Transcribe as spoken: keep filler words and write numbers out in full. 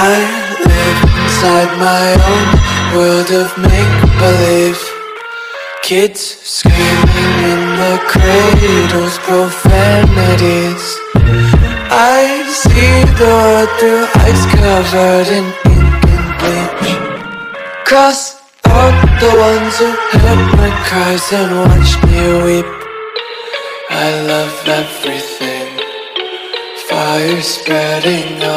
I live inside my own world of make-believe. Kids screaming in the cradles, profanities. I see the world through ice covered in ink and bleach. Cross out the ones who heard my cries and watched me weep. I love everything, fire spreading up.